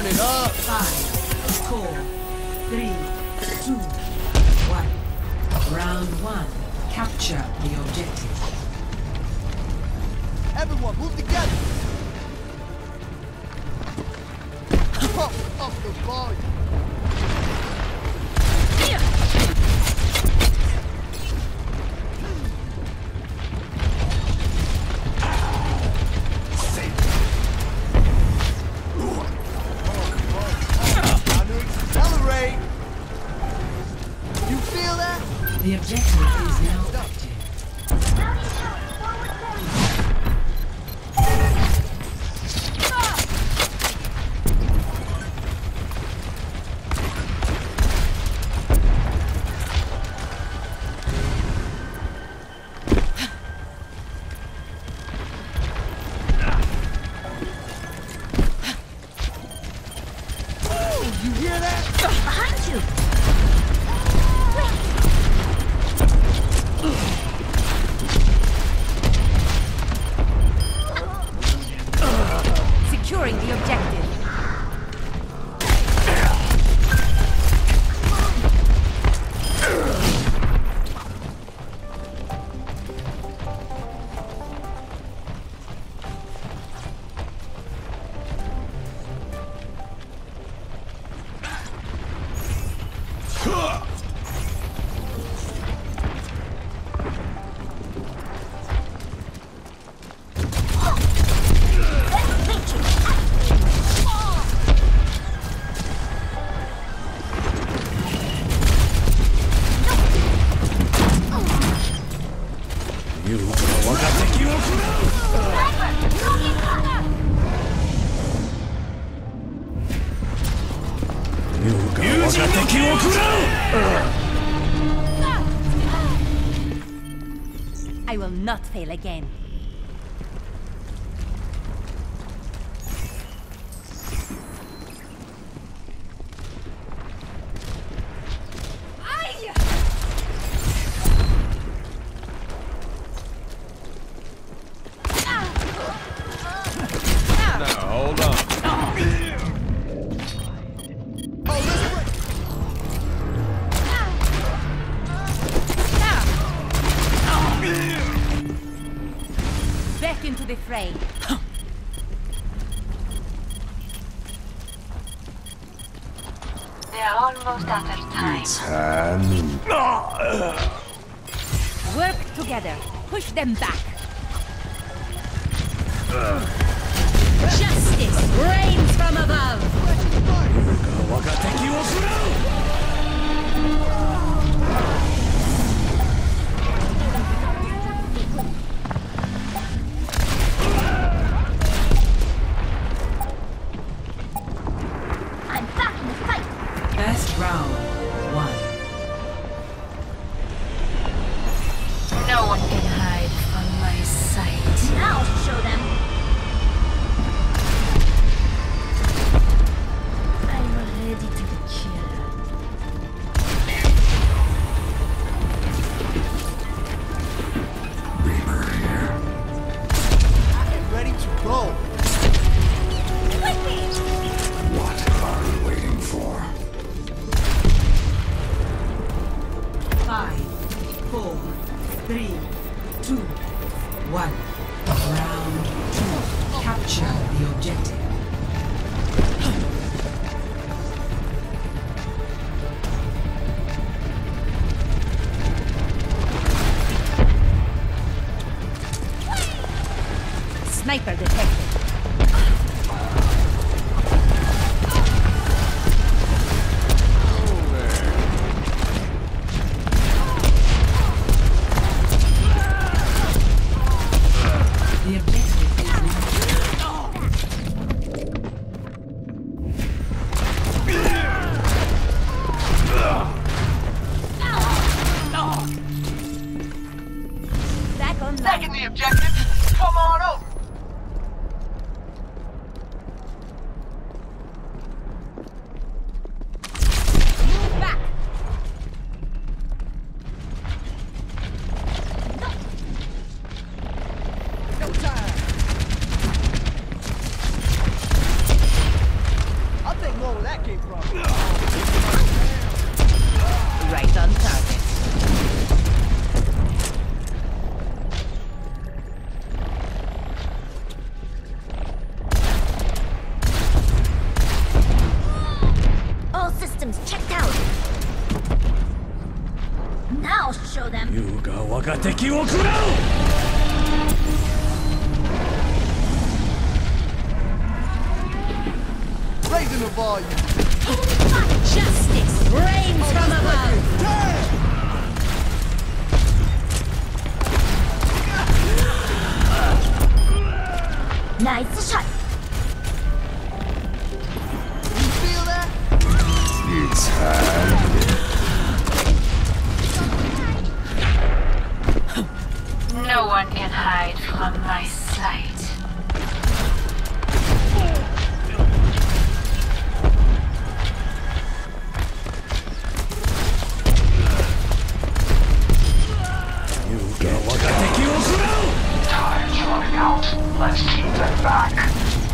Turn it up. 5, 4, 3, 2, 1. Round 1. Capture the objective. Everyone, move together. Pump up the volume. The objective is now active. Oh, you hear that? Behind you! Securing the objective. I will not fail again. Into the fray. They are almost out of time. Work together. Push them back. Justice reigns from above. Sniper detected. Back in the objective. Come on up. 我が敵を食らう。 Raising the volume. Justice reigns from above. Yeah. Nice shot. You feel that? It's hard. No one can hide from my sight. Time's running out. Let's keep them back.